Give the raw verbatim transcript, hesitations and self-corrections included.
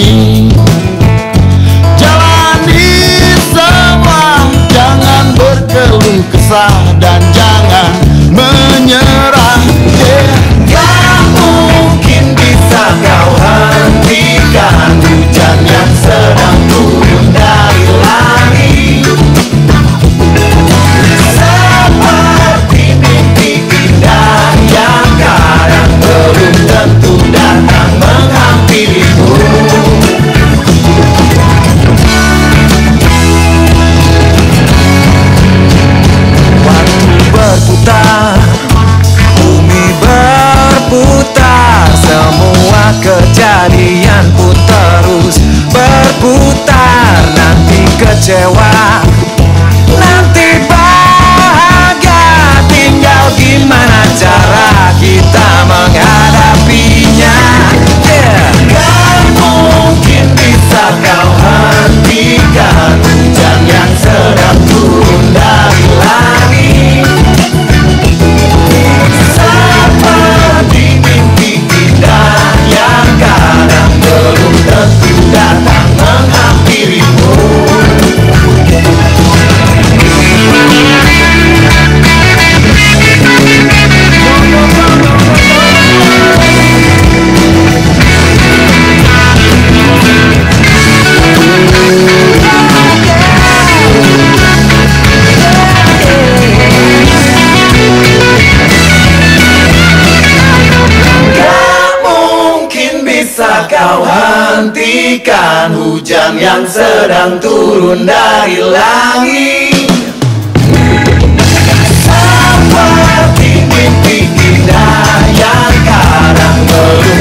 jalani, jalani semua, jangan berkeluh kesah dan jangan menyerah. Yeah. Gak mungkin bisa kau hentikan hujan yang sedang turun dari langit. Seperti mimpi indah yang kadang belum tentu datang menghampirimu. Bumi berputar, semua kejadian pun terus berputar. Nanti kecewa, nanti bahagia, tinggal gimana cara kita menghadapinya. Yeah. Gak mungkin bisa kau hentikan hujan yang sedang turun dari langit. Seperti mimpi indah yang kadang belum tentu datang menghampirimu. Kau hentikan hujan yang sedang turun dari langit. Seperti mimpi indah yang kadang belum